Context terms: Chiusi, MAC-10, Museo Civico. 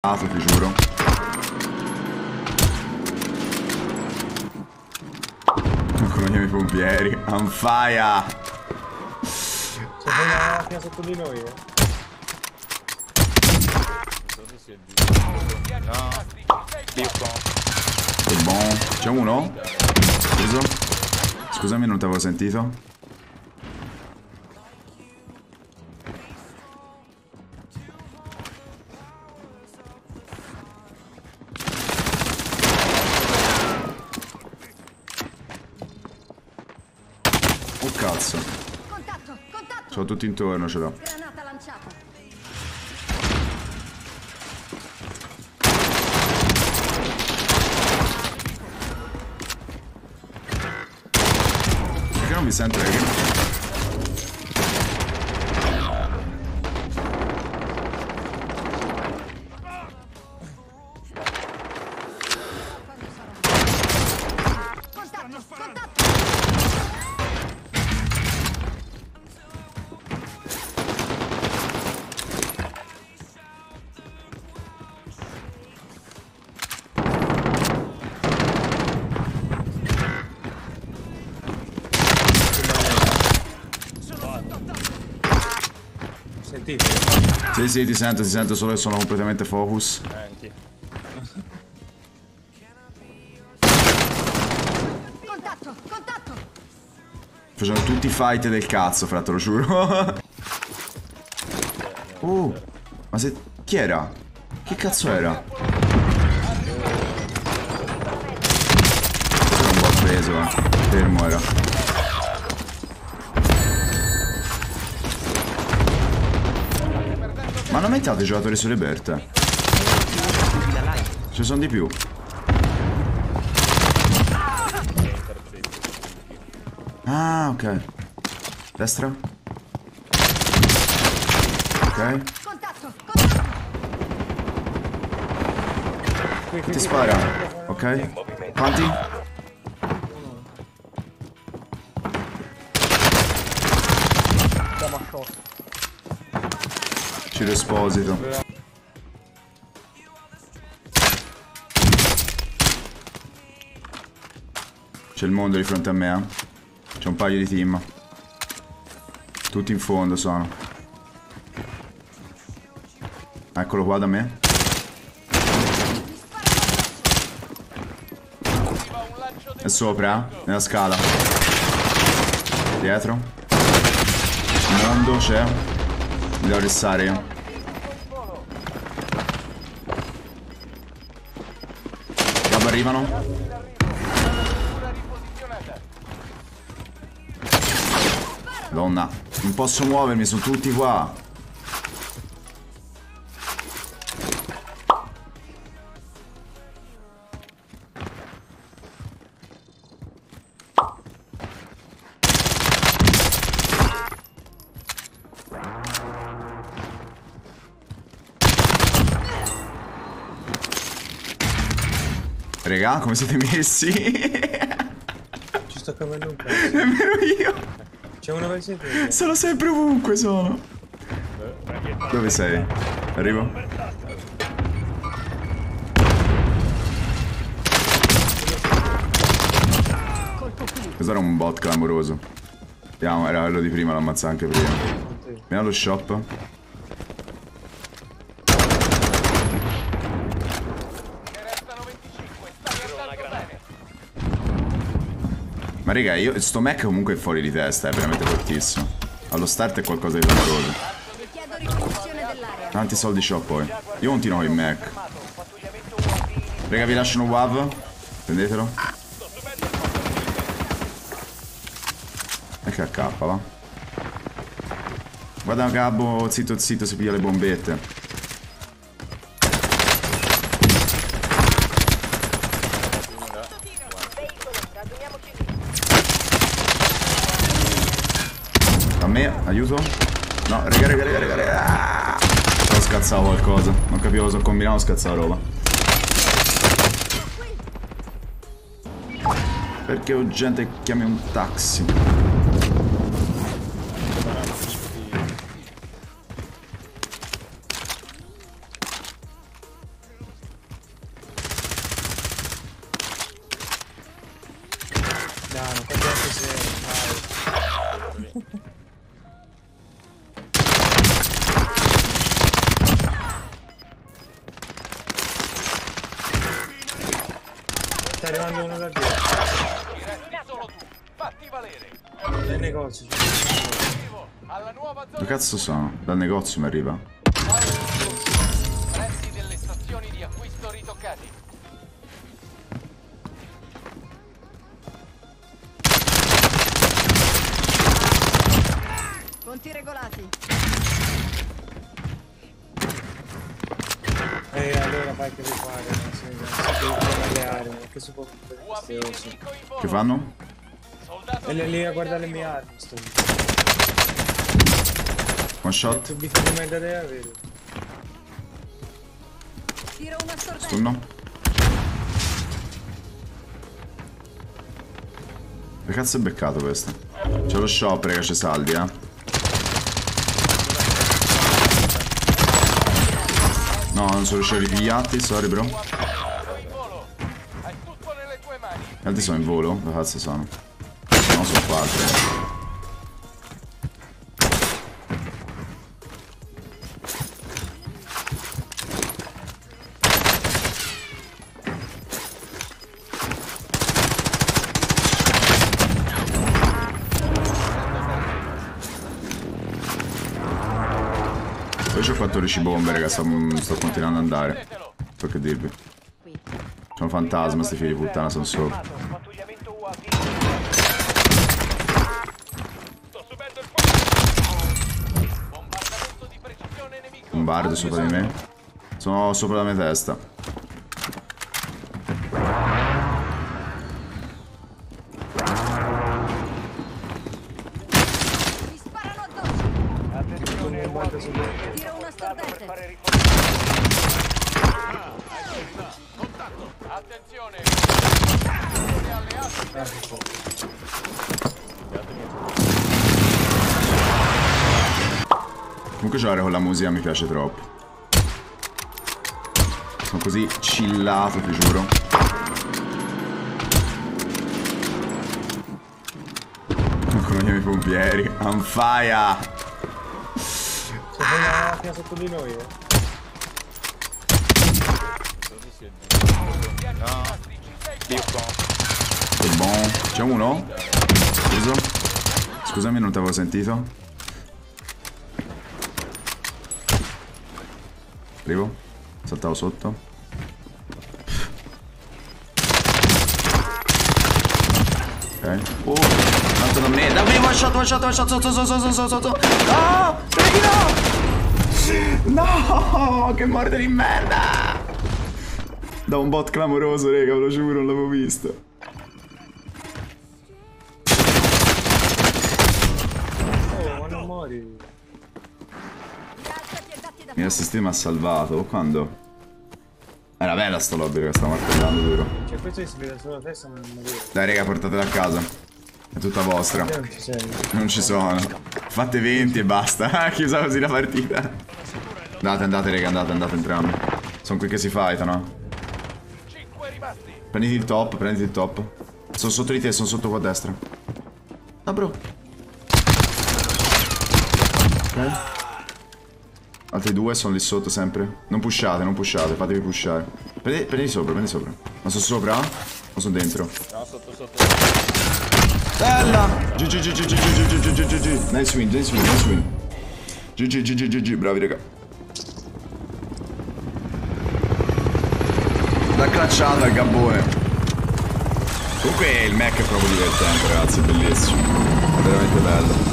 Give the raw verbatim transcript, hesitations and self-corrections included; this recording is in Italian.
Ti giuro. Colonia dei pompieri. On fire. C'è una macchina sotto di noi. No. È buono. C'è uno? Preso. Scusami, non ti avevo sentito. Oh cazzo. Contatto, contatto. Sono tutti intorno, ce l'ho. Granata lanciata. Perché non mi sento? Perché... Contatto, contatto. Sentite? Sì, sì, ti sento, ti sento, solo che sono completamente focus. Senti. Contatto, contatto! Facciamo tutti i fight del cazzo, fra, te lo giuro. Oh, ma se... chi era? Che cazzo era? Sono un po' preso, va. Fermo era. Ma hanno aumentato i giocatori sulle Berta. Ce ne sono di più. Ah, ok. Destra. Ok. Chi ti spara? Ok. Quanti? L'esposito. C'è il mondo di fronte a me, eh? C'è un paio di team. Tutti in fondo sono. Eccolo qua da me. È sopra, eh? Nella scala. Dietro. Il mondo c'è. Devo arrestare io. Gabba arrivano. Madonna, non posso muovermi, sono tutti qua. Raga, come siete messi? Ci sto cavando un pezzo. Nemmeno io. C'è una versione. Sono sempre ovunque, sono. Dove sei? Arrivo. Questo era un bot clamoroso. Vediamo, era quello di prima, lo ammazza anche prima. Vediamo lo shop. Ma raga, io sto Mac comunque è fuori di testa, è veramente fortissimo. Allo start è qualcosa di clamoroso. Tanti soldi shop poi. Io continuo il Mac. Raga, vi lascio uno wav. Prendetelo. E che A K va. Guarda Gabbo, zitto zitto, si piglia le bombette. Aiuto? No, raga, raga, raga, raga, raga. Ho scazzato qualcosa. Non capivo cosa ho combinato, ho scazzato roba. Perché ho gente che chiami un taxi? Sta arrivando uno da dietro. Mi resti solo tu. Fatti valere. Dal negozio. Alla nuova zona. Che cazzo sono? Dal negozio mi arriva. Prezzi delle stazioni di acquisto ritoccati. Conti regolati. E allora fai che rifare, non si che si può fare. Che fanno? E lì a guardare le mie armi sto. One shot. Tiro una sorpresa. Stunno. Che cazzo è beccato questo? C'è lo shop, raga, ci salvi, eh. No, non sono riuscito a ripigliarti, sorry bro. Gli altri sono in volo? Dove cazzo sono? No, sono quattro. Poi ho quattordici bombe, raga, sto, sto continuando ad andare. So che dirvi. Sono fantasma, sti figli di puttana, sono solo. Bombardo sopra di me. Sono sopra la mia testa. Comunque giocare con la musica mi piace troppo. Sono così chillato, ti giuro. Come chiami i pompieri? On fire! C'è una macchina sotto di noi, eh. No. Che buono. C'è uno? Scusa. Scusami, non ti avevo sentito. Arrivo. Saltavo sotto. Ok. Oh, tanto da me. Da me, one shot, one shot, one shot, sotto, sotto, sotto, sotto. No! Preghino! No! Che morte di merda! Da un bot clamoroso, raga, ve lo giuro, non l'avevo visto. Oh, ma non muori. Il mio sistema ha salvato, quando? Era bella sta lobby, raga, stavo martellando duro. Cioè, questo si vede solo la testa, ma non muore. Dai, raga, portatela a casa. È tutta vostra. Non ci sono. Fate venti e basta. Chiusa così la partita. Andate, andate, raga, andate, andate entrambi. Sono qui che si fightano. Prenditi il top, prenditi il top. Sono sotto di te, sono sotto qua a destra. Ah bro. Ok. Altri due sono lì sotto sempre. Non pushate, non pushate, fatevi pushare. Prendi, prendi sopra, prendi sopra. Ma sono sopra? O sono dentro? No, sotto sotto. Bella! G G G G G G G G G G. Nice win, nice win, nice win. G G G G G G, bravi raga. L'ha clacciata il gabbone. Comunque il Mac è proprio divertente, ragazzi, è bellissimo. È veramente bello.